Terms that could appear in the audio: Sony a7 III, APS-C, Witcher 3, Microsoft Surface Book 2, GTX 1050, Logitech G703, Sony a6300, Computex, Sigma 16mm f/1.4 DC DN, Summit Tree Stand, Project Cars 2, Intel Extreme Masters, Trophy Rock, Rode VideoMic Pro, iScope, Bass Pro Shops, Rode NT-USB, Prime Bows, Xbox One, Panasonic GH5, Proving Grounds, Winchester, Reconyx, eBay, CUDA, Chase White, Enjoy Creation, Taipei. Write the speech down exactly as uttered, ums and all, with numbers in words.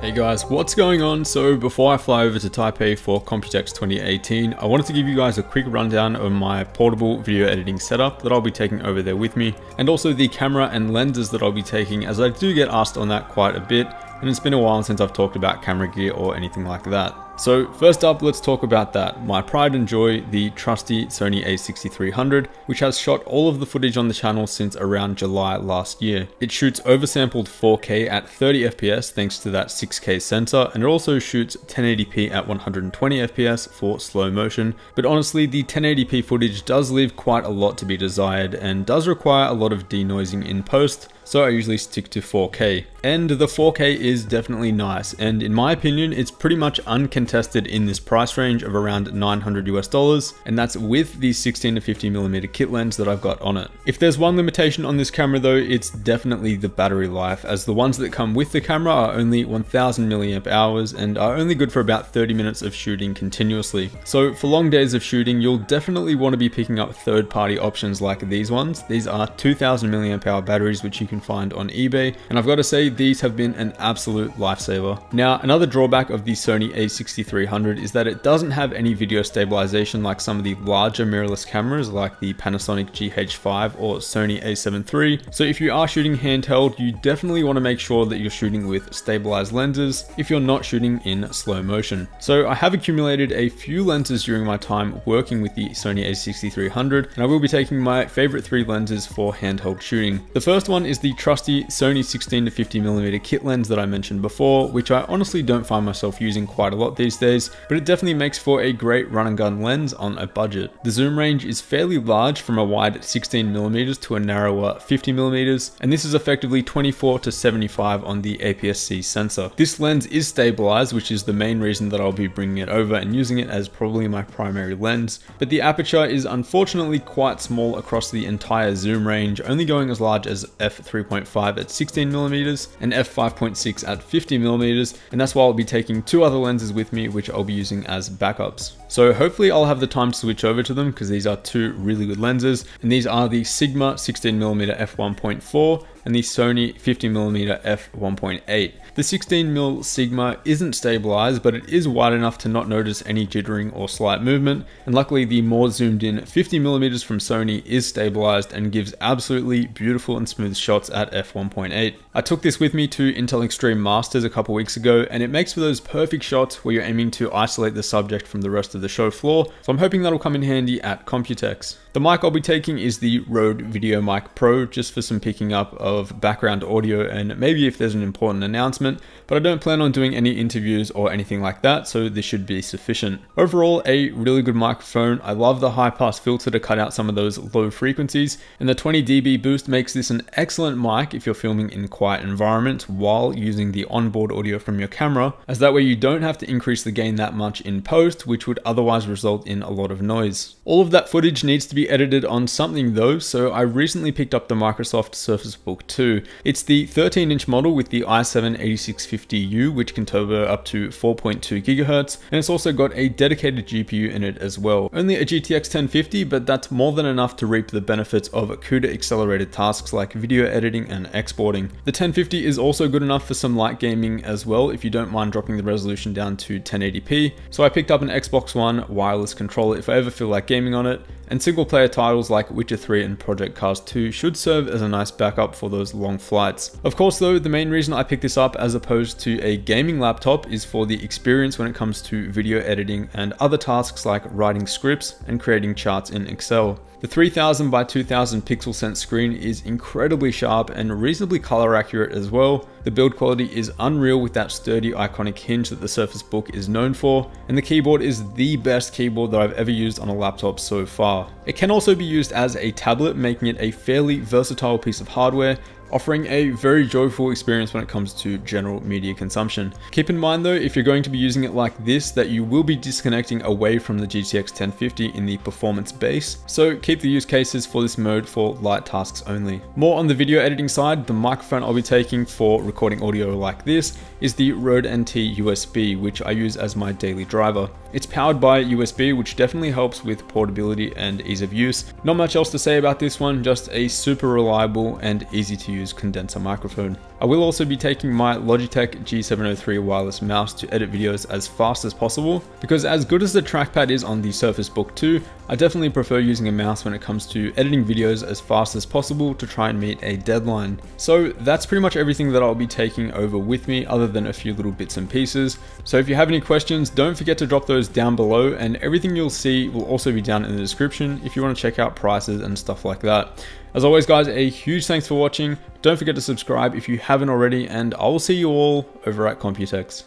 Hey guys, what's going on? So before I fly over to Taipei for Computex twenty eighteen, I wanted to give you guys a quick rundown of my portable video editing setup that I'll be taking over there with me, and also the camera and lenses that I'll be taking, as I do get asked on that quite a bit, and it's been a while since I've talked about camera gear or anything like that. So first up, let's talk about that. My pride and joy, the trusty Sony a sixty-three hundred, which has shot all of the footage on the channel since around July last year. It shoots oversampled four K at thirty F P S thanks to that six K sensor, and it also shoots ten eighty p at one hundred twenty F P S for slow motion. But honestly, the ten eighty p footage does leave quite a lot to be desired and does require a lot of denoising in post, so I usually stick to four K. And the four K is definitely nice, and in my opinion, it's pretty much uncontested in this price range of around nine hundred US dollars, and that's with the sixteen to fifty millimeter kit lens that I've got on it. If there's one limitation on this camera though, it's definitely the battery life, as the ones that come with the camera are only one thousand milliamp hours and are only good for about thirty minutes of shooting continuously. So for long days of shooting, you'll definitely want to be picking up third-party options like these ones. These are two thousand milliamp hour batteries, which you can find on eBay, and I've got to say these have been an absolute lifesaver. Now, another drawback of the Sony a sixty-three hundred is that it doesn't have any video stabilization like some of the larger mirrorless cameras like the Panasonic G H five or Sony a seven three. So if you are shooting handheld, you definitely want to make sure that you're shooting with stabilized lenses if you're not shooting in slow motion. So I have accumulated a few lenses during my time working with the Sony a sixty-three hundred, and I will be taking my favorite three lenses for handheld shooting. The first one is the trusty Sony sixteen to fifty millimeter kit lens that I mentioned before, which I honestly don't find myself using quite a lot these days, but it definitely makes for a great run and gun lens on a budget. The zoom range is fairly large, from a wide sixteen millimeters to a narrower fifty millimeters, and this is effectively twenty-four to seventy-five on the A P S C sensor. This lens is stabilized, which is the main reason that I'll be bringing it over and using it as probably my primary lens, but the aperture is unfortunately quite small across the entire zoom range, only going as large as f three point five at sixteen millimeters and f five point six at fifty millimeters, and that's why I'll be taking two other lenses with me, which I'll be using as backups. So hopefully I'll have the time to switch over to them, because these are two really good lenses, and these are the Sigma sixteen millimeter f one point four and the Sony fifty millimeter f one point eight. The sixteen millimeter Sigma isn't stabilized, but it is wide enough to not notice any jittering or slight movement, and luckily the more zoomed in fifty millimeters from Sony is stabilized and gives absolutely beautiful and smooth shots at f one point eight. I took this with me to Intel Extreme Masters a couple weeks ago, and it makes for those perfect shots where you're aiming to isolate the subject from the rest of the show floor, so I'm hoping that'll come in handy at Computex. The mic I'll be taking is the Rode VideoMic Pro, just for some picking up of background audio and maybe if there's an important announcement, but I don't plan on doing any interviews or anything like that, so this should be sufficient. Overall, a really good microphone. I love the high pass filter to cut out some of those low frequencies, and the twenty D B boost makes this an excellent mic if you're filming in quiet environments while using the onboard audio from your camera, as that way you don't have to increase the gain that much in post, which would otherwise result in a lot of noise. All of that footage needs to be edited on something though, so I recently picked up the Microsoft Surface Book two. It's the thirteen inch model with the i seven eighty-six fifty U, which can turbo up to four point two gigahertz, and it's also got a dedicated G P U in it as well. Only a G T X ten fifty, but that's more than enough to reap the benefits of CUDA accelerated tasks like video editing and exporting. The ten fifty is also good enough for some light gaming as well, if you don't mind dropping the resolution down to ten eighty p, so I picked up an Xbox One wireless controller if I ever feel like gaming on it, and single player titles like Witcher three and Project Cars two should serve as a nice backup for those long flights. Of course though, the main reason I picked this up as opposed to a gaming laptop is for the experience when it comes to video editing and other tasks like writing scripts and creating charts in Excel. The three thousand by two thousand pixel sense screen is incredibly sharp and reasonably color accurate as well. The build quality is unreal with that sturdy iconic hinge that the Surface Book is known for, and the keyboard is the best keyboard that I've ever used on a laptop so far. It can also be used as a tablet, making it a fairly versatile piece of hardware, offering a very joyful experience when it comes to general media consumption. Keep in mind though, if you're going to be using it like this, that you will be disconnecting away from the G T X ten fifty in the performance base, so keep the use cases for this mode for light tasks only. More on the video editing side, the microphone I'll be taking for recording audio like this is the Rode N T U S B, which I use as my daily driver. It's powered by U S B, which definitely helps with portability and ease of use. Not much else to say about this one, just a super reliable and easy to use condenser microphone. I will also be taking my Logitech G seven oh three wireless mouse to edit videos as fast as possible, because as good as the trackpad is on the Surface Book two, I definitely prefer using a mouse when it comes to editing videos as fast as possible to try and meet a deadline. So that's pretty much everything that I'll be taking over with me, other than a few little bits and pieces. So if you have any questions, don't forget to drop those down below, and everything you'll see will also be down in the description if you want to check out prices and stuff like that. As always guys, a huge thanks for watching. Don't forget to subscribe if you haven't already, and I will see you all over at Computex.